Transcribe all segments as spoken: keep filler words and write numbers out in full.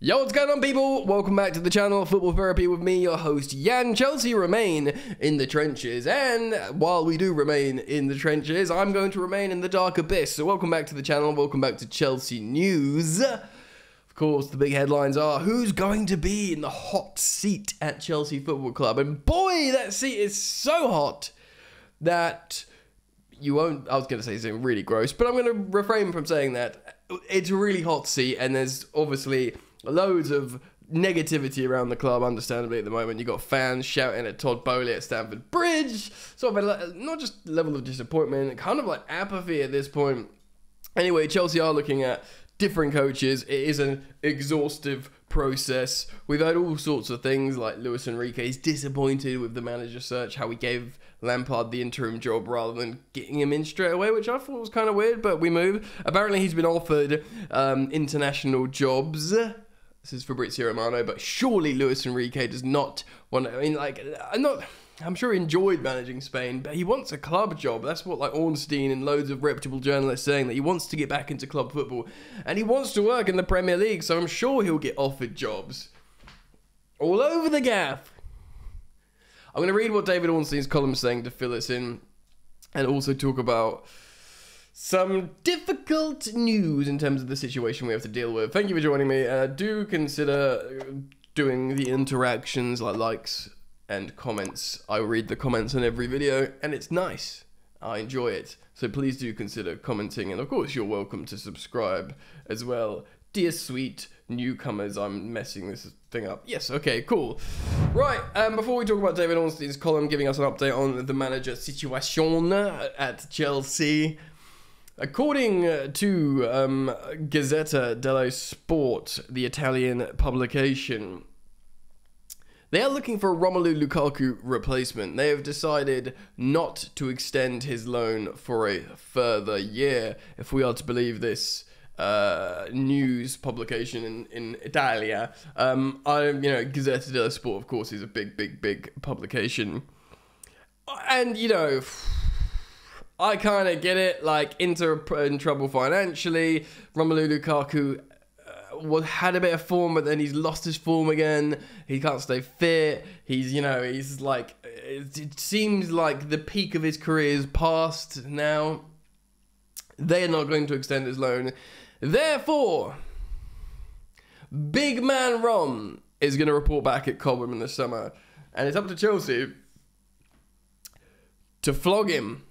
Yo, what's going on, people? Welcome back to the channel, Football Therapy, with me, your host, Yan. Chelsea remain in the trenches, and while we do remain in the trenches, I'm going to remain in the dark abyss. So welcome back to the channel, welcome back to Chelsea News. Of course, the big headlines are, who's going to be in the hot seat at Chelsea Football Club? And boy, that seat is so hot that you won't... I was going to say something really gross, but I'm going to refrain from saying that. It's a really hot seat, and there's obviously loads of negativity around the club, understandably, at the moment. You've got fans shouting at Todd Boehly at Stamford Bridge. Sort of a, not just level of disappointment, kind of like apathy at this point. Anyway, Chelsea are looking at different coaches. It is an exhaustive process. We've had all sorts of things, like Luis Enrique is disappointed with the manager search, how he gave Lampard the interim job rather than getting him in straight away, which I thought was kind of weird, but we move. Apparently, he's been offered um, international jobs. This is Fabrizio Romano, but surely Luis Enrique does not want to, I mean, like, I'm not, I'm sure he enjoyed managing Spain, but he wants a club job. That's what, like, Ornstein and loads of reputable journalists saying, that he wants to get back into club football, and he wants to work in the Premier League, so I'm sure he'll get offered jobs. All over the gaff. I'm going to read what David Ornstein's column is saying to fill us in, and also talk about some difficult news in terms of the situation we have to deal with. Thank you for joining me. Uh, do consider doing the interactions like likes and comments. I read the comments on every video and it's nice. I enjoy it. So please do consider commenting. And of course, you're welcome to subscribe as well. Dear sweet newcomers, I'm messing this thing up. Yes, okay, cool. Right, um, before we talk about David Ornstein's column giving us an update on the manager situation at Chelsea, according to um, Gazzetta dello Sport, the Italian publication, they are looking for a Romelu Lukaku replacement. They have decided not to extend his loan for a further year, if we are to believe this uh, news publication in, in Italia. Um, I, you know, Gazzetta dello Sport, of course, is a big, big, big publication. And, you know, I kind of get it, like, Inter in trouble financially, Romelu Lukaku uh, had a bit of form, but then he's lost his form again, he can't stay fit, he's, you know, he's like, it, it seems like the peak of his career is past now. They are not going to extend his loan, therefore, big man Rom is going to report back at Cobham in the summer, and it's up to Chelsea to flog him.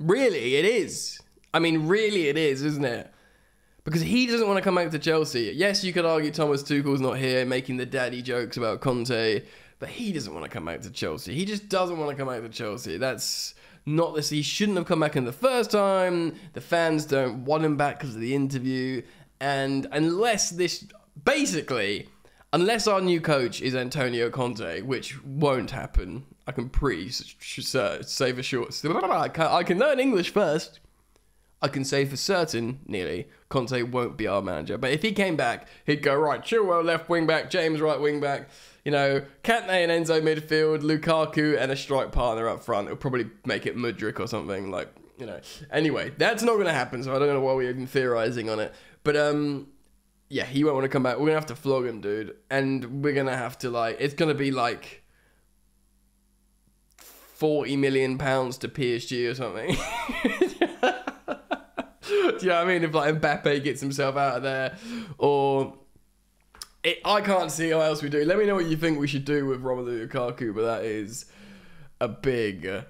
Really, it is. I mean, really it is, isn't it? Because he doesn't want to come back to Chelsea. Yes, you could argue Thomas Tuchel's not here, making the daddy jokes about Conte, but he doesn't want to come back to Chelsea. He just doesn't want to come back to Chelsea. That's not this. He shouldn't have come back in the first time. The fans don't want him back because of the interview. And unless this... Basically, unless our new coach is Antonio Conte, which won't happen... I can pre uh, say for sure. I can, I can learn English first. I can say for certain, nearly, Conte won't be our manager. But if he came back, he'd go, right, Chilwell left wing back, James right wing back, you know, Kante and Enzo midfield, Lukaku and a strike partner up front. It'll probably make it Mudryk or something, like, you know. Anyway, that's not going to happen, so I don't know why we're even theorizing on it. But, um... yeah, he won't want to come back. We're going to have to flog him, dude. And we're going to have to, like... It's going to be, like... forty million pounds to P S G or something. Do you know what I mean? If, like, Mbappe gets himself out of there, or it, I can't see how else we do. Let me know what you think we should do with Romelu Lukaku, but that is a big uh,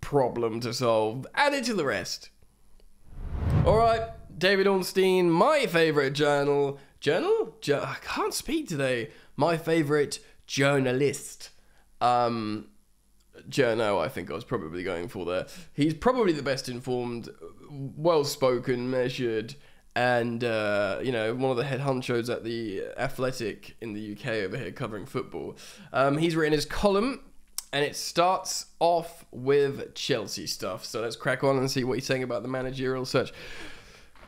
problem to solve. Add it to the rest. All right, David Ornstein, my favorite journal, journal? Jo I can't speak today. My favorite journalist. Um. Journo, I think I was probably going for there. He's probably the best informed, well-spoken, measured, and, uh, you know, one of the head honchos at the Athletic in the U K over here covering football. Um, he's written his column, and it starts off with Chelsea stuff. So let's crack on and see what he's saying about the managerial search.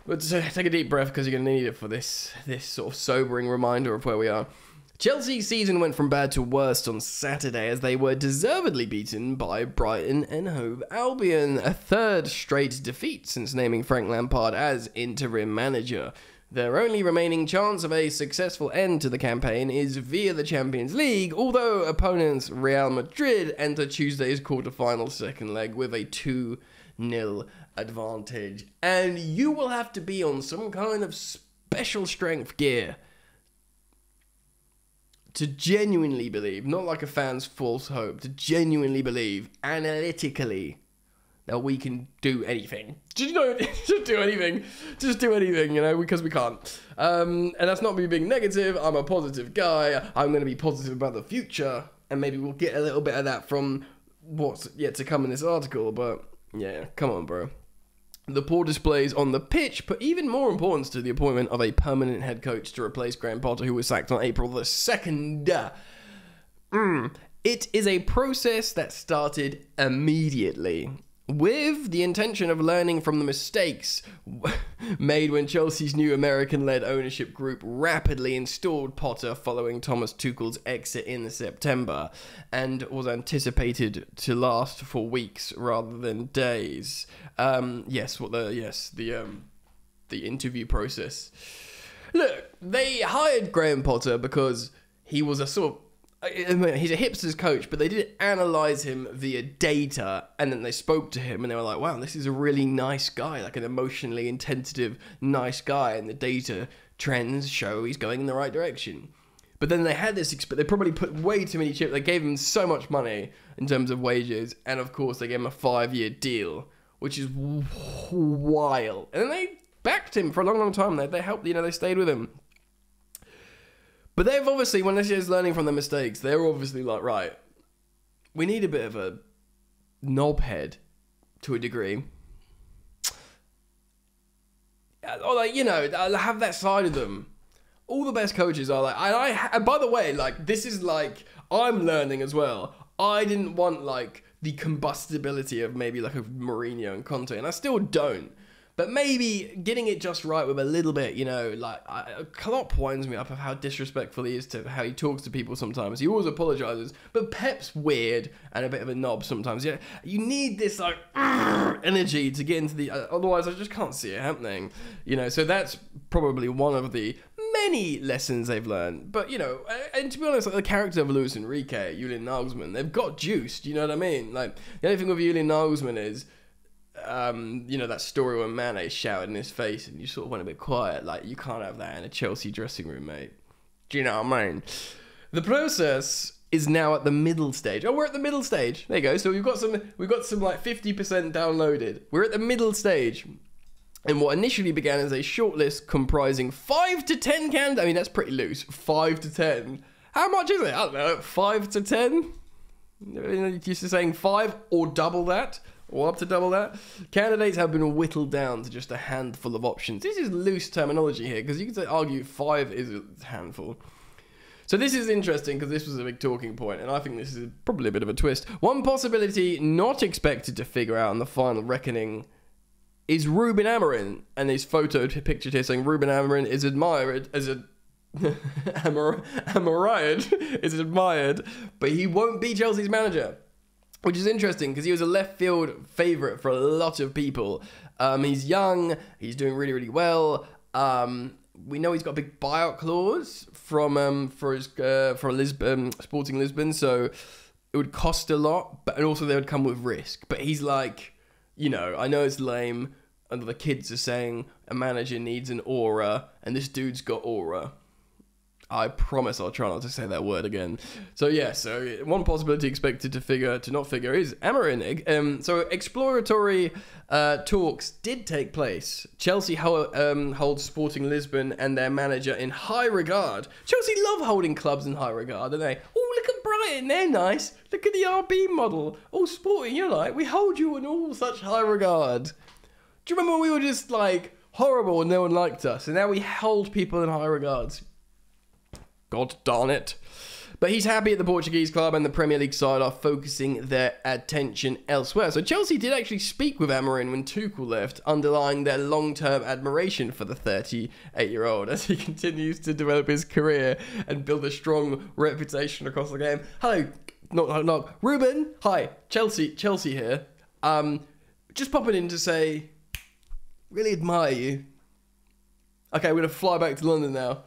But take a deep breath, because you're going to need it for this, this sort of sobering reminder of where we are. Chelsea's season went from bad to worst on Saturday as they were deservedly beaten by Brighton and Hove Albion, a third straight defeat since naming Frank Lampard as interim manager. Their only remaining chance of a successful end to the campaign is via the Champions League, although opponents Real Madrid enter Tuesday's quarterfinal second leg with a two nil advantage, and you will have to be on some kind of special strength gear to genuinely believe, not like a fan's false hope, to genuinely believe analytically that we can do anything. Just, you know, just do anything. Just do anything, you know, because we can't. Um, and that's not me being negative. I'm a positive guy. I'm going to be positive about the future. And maybe we'll get a little bit of that from what's yet to come in this article. But yeah, come on, bro. The poor displays on the pitch put even more importance to the appointment of a permanent head coach to replace Graham Potter, who was sacked on April the second. Mm. It is a process that started immediately, with the intention of learning from the mistakes made when Chelsea's new American-led ownership group rapidly installed Potter following Thomas Tuchel's exit in September, and was anticipated to last for weeks rather than days. Um, yes, what the yes the um, the interview process. Look, they hired Graham Potter because he was a sort of, he's a hipster's coach, but they did analyze him via data, and then they spoke to him and they were like, wow, this is a really nice guy, like an emotionally intensive, nice guy, and the data trends show he's going in the right direction. But then they had this, they probably put way too many chips, they gave him so much money in terms of wages, and of course they gave him a five-year deal, which is wild. And then they backed him for a long, long time, they, they helped, you know, they stayed with him. But they've obviously, when this is learning from their mistakes, they're obviously like, right, we need a bit of a knobhead to a degree. Or like, you know, have that side of them. All the best coaches are like, and I, and by the way, like, this is like, I'm learning as well. I didn't want like the combustibility of maybe like a Mourinho and Conte, and I still don't. But maybe getting it just right with a little bit, you know, like, I, Klopp winds me up of how disrespectful he is to how he talks to people sometimes. He always apologises, but Pep's weird and a bit of a knob sometimes. Yeah, you need this, like, energy to get into the... Uh, otherwise, I just can't see it happening. You know, so that's probably one of the many lessons they've learned. But, you know, and to be honest, like, the character of Luis Enrique, Julian Nagelsmann, they've got juiced, you know what I mean? Like, the only thing with Julian Nagelsmann is... Um, you know, that story when Mané shouted in his face and you sort of went a bit quiet. Like, you can't have that in a Chelsea dressing room, mate. Do you know what I mean? The process is now at the middle stage. Oh, we're at the middle stage. There you go. So we've got some, we've got some like fifty percent downloaded. We're at the middle stage. And what initially began as a shortlist comprising five to ten candidates. I mean, that's pretty loose. five to ten. How much is it? I don't know. five to ten? You're just saying five or double that? Or up to double that. Candidates have been whittled down to just a handful of options. This is loose terminology here, because you could argue five is a handful. So this is interesting, because this was a big talking point, and I think this is probably a bit of a twist. One possibility not expected to figure out in the final reckoning is Rúben Amorim, and his photo pictured here saying Rúben Amorim is admired as a Amor Amoriad is admired, but he won't be Chelsea's manager. Which is interesting, because he was a left field favourite for a lot of people. Um, he's young. He's doing really, really well. Um, we know he's got a big buyout clause from um, for his uh, for Lisbon, Sporting Lisbon. So it would cost a lot, but and also they would come with risk. But he's like, you know, I know it's lame, and the kids are saying a manager needs an aura, and this dude's got aura. I promise I'll try not to say that word again. So yeah, so one possibility expected to figure, to not figure, is Amorim. Um, so exploratory uh, talks did take place. Chelsea ho um, holds Sporting Lisbon and their manager in high regard. Chelsea love holding clubs in high regard, don't they? Oh, look at Brighton, they're nice. Look at the R B model. Oh, Sporting, you're like, we hold you in all such high regard. Do you remember we were just like horrible and no one liked us, and now we hold people in high regards? God darn it. But he's happy at the Portuguese club, and the Premier League side are focusing their attention elsewhere. So Chelsea did actually speak with Amorim when Tuchel left, underlying their long-term admiration for the thirty-eight-year-old as he continues to develop his career and build a strong reputation across the game. Hello, knock, knock. Rúben, hi, Chelsea, Chelsea here. Um, just popping in to say, really admire you. Okay, we're going to fly back to London now.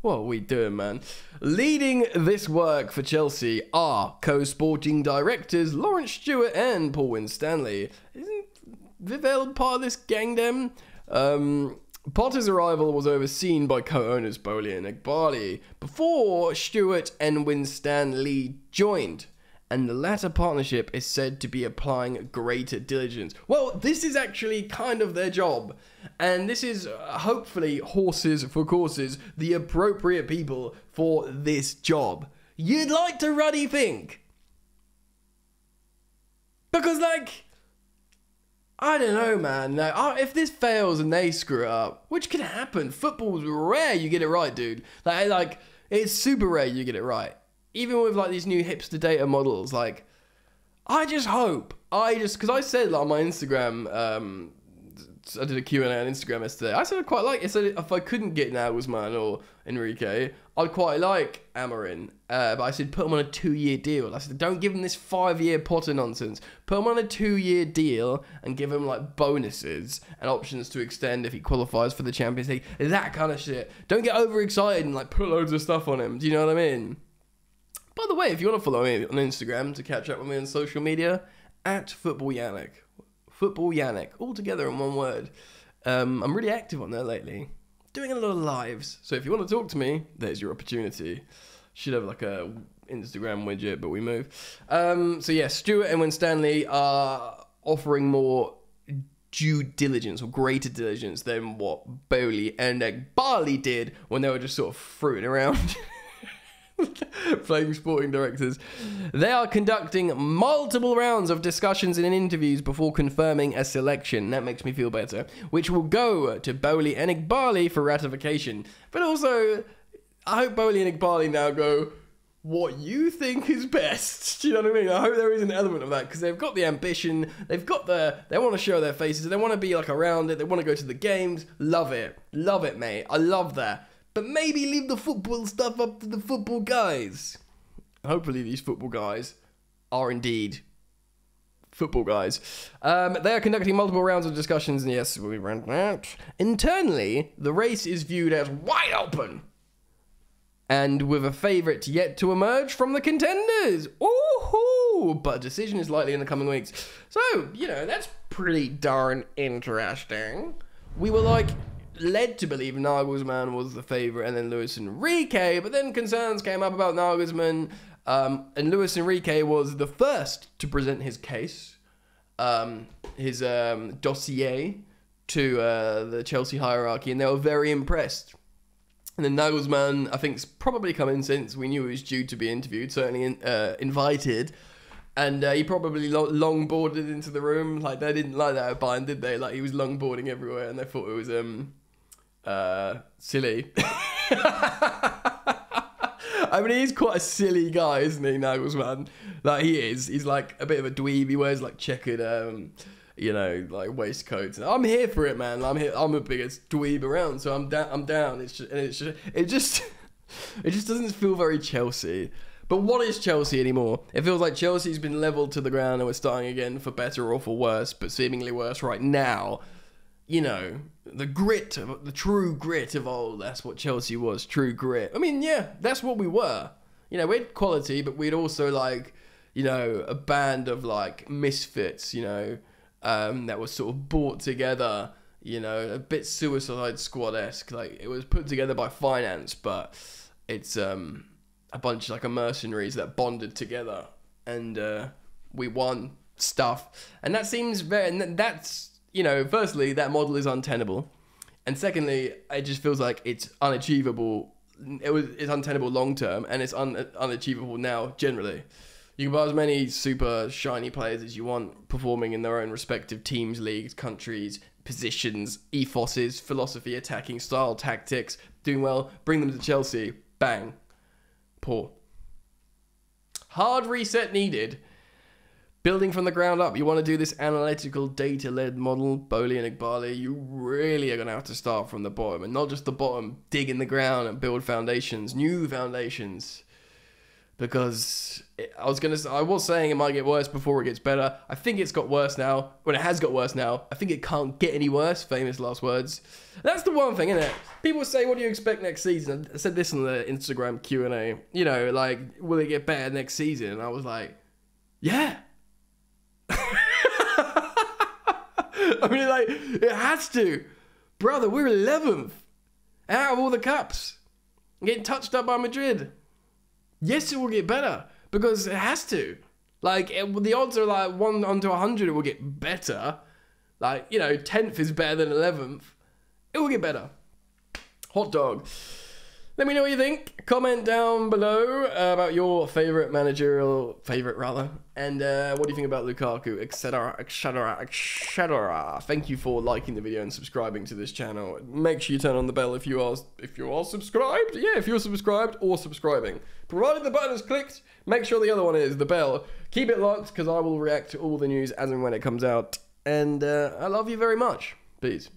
What are we doing, man? Leading this work for Chelsea are co-sporting directors Laurence Stewart and Paul Winstanley. Isn't Vivell part of this gang, then? Um... Potter's arrival was overseen by co-owners Boehly and Agbali before Stewart and Winstanley joined, and the latter partnership is said to be applying greater diligence. Well, this is actually kind of their job, and this is uh, hopefully horses for courses, the appropriate people for this job. You'd like to ruddy think. Because, like... I don't know, man. Now, if this fails and they screw it up, which can happen. Football's rare you get it right, dude. Like, like it's super rare you get it right. Even with, like, these new hipster data models, like, I just hope. I just, because I said, like, on my Instagram, um, I did a Q and A on Instagram yesterday. I said I quite like it. I said if I couldn't get Nagelsmann or Enrique, I'd quite like Amorim. Uh, but I said put him on a two-year deal. I said don't give him this five-year Potter nonsense. Put him on a two-year deal and give him, like, bonuses and options to extend if he qualifies for the Champions League. That kind of shit. Don't get overexcited and, like, put loads of stuff on him. Do you know what I mean? By the way, if you want to follow me on Instagram to catch up with me on social media, at Football Yannick. Football Yannick, all together in one word. Um, I'm really active on there lately. Doing a lot of lives. So if you want to talk to me, there's your opportunity. Should have like a Instagram widget, but we move. Um, so yeah, Stewart and Winstanley are offering more due diligence or greater diligence than what Boehly and Agbali did when they were just sort of fruiting around. Playing sporting directors. They are conducting multiple rounds of discussions and interviews before confirming a selection. That makes me feel better. Which will go to Boehly and Agbali for ratification. But also, I hope Boehly and Agbali now go, what you think is best. Do you know what I mean? I hope there is an element of that, because they've got the ambition, they've got the, they want to show their faces, they want to be like around it, they want to go to the games. Love it. Love it, mate. I love that. But maybe leave the football stuff up to the football guys. Hopefully these football guys are indeed football guys. Um, they are conducting multiple rounds of discussions, and yes, we ran out. Internally, the race is viewed as wide open. And with a favourite yet to emerge from the contenders. Ooh-hoo! But a decision is likely in the coming weeks. So, you know, that's pretty darn interesting. We were like... led to believe Nagelsmann was the favourite and then Luis Enrique, but then concerns came up about Nagelsmann, um, and Luis Enrique was the first to present his case, um, his um, dossier to uh, the Chelsea hierarchy, and they were very impressed. And then Nagelsmann, I think, has probably come in since we knew he was due to be interviewed, certainly in, uh, invited, and uh, he probably lo long boarded into the room. Like, they didn't like that at Bayern, did they? Like, he was long boarding everywhere, and they thought it was... um. Uh, silly. I mean, he's quite a silly guy, isn't he, Nagelsmann? Like, he is. He's like a bit of a dweeb. He wears like checkered, um, you know, like waistcoats. I'm here for it, man. I'm here. I'm the biggest dweeb around, so I'm down. I'm down. It's just, and it's just, it just, it just doesn't feel very Chelsea. But what is Chelsea anymore? It feels like Chelsea's been levelled to the ground, and we're starting again for better or for worse, but seemingly worse right now. You know, the grit, of, the true grit of old, that's what Chelsea was, true grit. I mean, yeah, that's what we were. You know, we had quality, but we'd also, like, you know, a band of, like, misfits, you know, um, that was sort of brought together, you know, a bit Suicide Squad-esque. Like, it was put together by finance, but it's um, a bunch of, like, a mercenaries that bonded together. And uh, we won stuff. And that seems very... And that's... You know, firstly, that model is untenable, and secondly, it just feels like it's unachievable. It was it's untenable long term, and it's un, unachievable now. Generally, you can buy as many super shiny players as you want, performing in their own respective teams, leagues, countries, positions, ethoses, philosophy, attacking style, tactics, doing well. Bring them to Chelsea, bang, poor. Hard reset needed. Building from the ground up, you want to do this analytical, data-led model, Boehly and Agbali, you really are going to have to start from the bottom, and not just the bottom, dig in the ground and build foundations, new foundations. because it, I was gonna, I was saying it might get worse before it gets better. I think it's got worse now. Well, it has got worse now. I think it can't get any worse. Famous last words. That's the one thing, isn't it? People say, "What do you expect next season?" I said this in the Instagram Q and A. You know, like, will it get better next season? And I was like, yeah. I mean, like, it has to. Brother, we're eleventh out of all the cups. I'm getting touched up by Madrid. Yes, it will get better, because it has to. Like, it, the odds are like one onto one hundred, it will get better. Like, you know, tenth is better than eleventh. It will get better. Hot dog. Let me know what you think. Comment down below uh, about your favourite managerial... Favourite, rather. And uh, what do you think about Lukaku, et cetera, et cetera, et cetera. Thank you for liking the video and subscribing to this channel. Make sure you turn on the bell if you are if you are subscribed. Yeah, if you're subscribed or subscribing. Provided the button is clicked, make sure the other one is the bell. Keep it locked, because I will react to all the news as and when it comes out. And uh, I love you very much. Peace.